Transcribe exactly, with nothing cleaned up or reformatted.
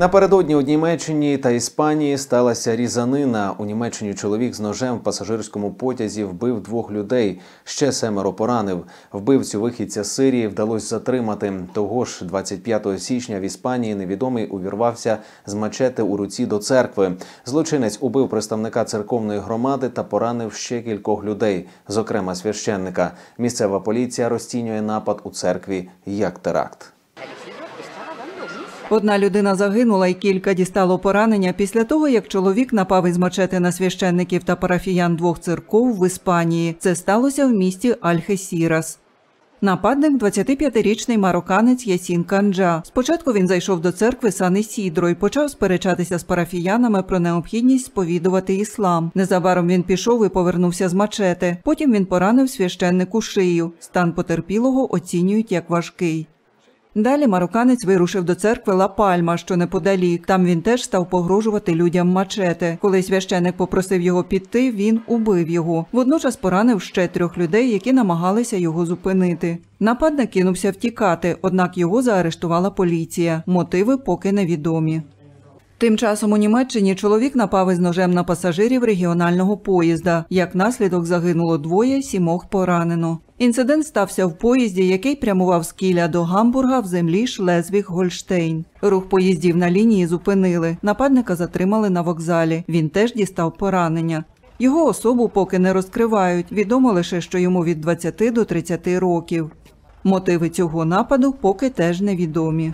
Напередодні у Німеччині та Іспанії сталася різанина. У Німеччині чоловік з ножем в пасажирському потязі вбив двох людей, ще семеро поранив. Вбивцю вихідця з Сирії вдалося затримати. Того ж двадцять п'ятого січня в Іспанії невідомий увірвався з мачете у руці до церкви. Злочинець убив представника церковної громади та поранив ще кількох людей, зокрема священника. Місцева поліція розцінює напад у церкві як теракт. Одна людина загинула і кілька дістало поранення після того, як чоловік напав із мачете на священників та парафіян двох церков в Іспанії. Це сталося в місті Альхесірас. Нападник – двадцятип'ятирічний марокканець Ясін Канджа. Спочатку він зайшов до церкви Сан-Ісідро і почав сперечатися з парафіянами про необхідність сповідувати іслам. Незабаром він пішов і повернувся з мачете. Потім він поранив священнику шию. Стан потерпілого оцінюють як важкий. Далі марокканець вирушив до церкви Ла Пальма, що неподалік. Там він теж став погрожувати людям мачете. Коли священик попросив його піти, він убив його. Водночас поранив ще трьох людей, які намагалися його зупинити. Нападник кинувся втікати, однак його заарештувала поліція. Мотиви поки невідомі. Тим часом у Німеччині чоловік напав із ножем на пасажирів регіонального поїзда. Як наслідок загинуло двоє, сімох поранено. Інцидент стався в поїзді, який прямував з Кіля до Гамбурга в землі Шлезвіг-Гольштейн. Рух поїздів на лінії зупинили. Нападника затримали на вокзалі. Він теж дістав поранення. Його особу поки не розкривають. Відомо лише, що йому від двадцяти до тридцяти років. Мотиви цього нападу поки теж невідомі.